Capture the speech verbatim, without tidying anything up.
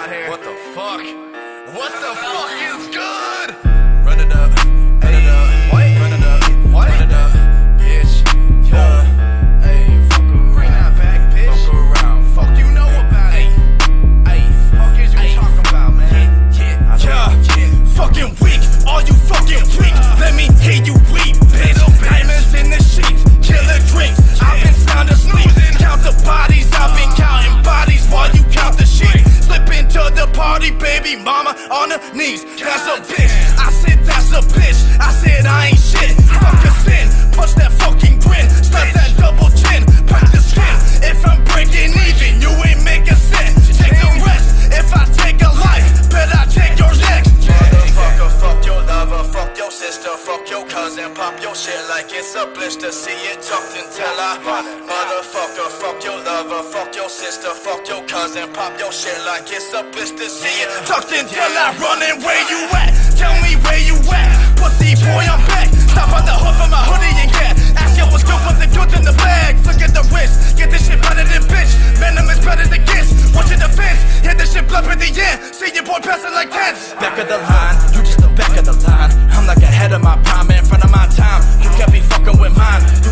out here. What the fuck? What the fuck is good? Run it up, run it up, run it up, run it up, bitch. Yeah, ayy, fuck around, bring that back, bitch. Fuck around, fuck you know about it. Ayy, fuck is you talking about, man? Yeah, yeah, fucking weak, all you fucking weak. Let me hear you weep, bitch. Diamonds in the sheets, killer drinks. I've been sound asleep, count the bodies. I've been counting bodies while you count the sheep. Slip into the party, baby mama on her knees. That's a bitch. I said that's a bitch. I said I ain't shit. Fuck a sin. Punch that fucking grin. Slap that double chin. Pack the skin. If I'm breaking even, you ain't make a cent. Take the rest. If I take a life, bet I take your next. Motherfucker, fuck your lover, fuck your sister, fuck your cousin. Pop your shit like it's a blister. See it tucked until I pop. Motherfucker, fuck your lover, fuck your sister, fuck your cousin. Pop your shit like it's a blister. See it tucked until I run. And where you at? Tell me where you at. Pussy boy, I'm back. Stop on the hood for my hoodie and get. Ask yo what's good for the goods in the bag. Look at the wrist. Get this shit better than bitch. Venom is better than kiss. Watch your defense. Hit this shit bluff in the end. See your boy passing like tense. Back of the line. You just the back of the line. I'm like ahead of my prime, in front of my time. You can't be fucking with mine.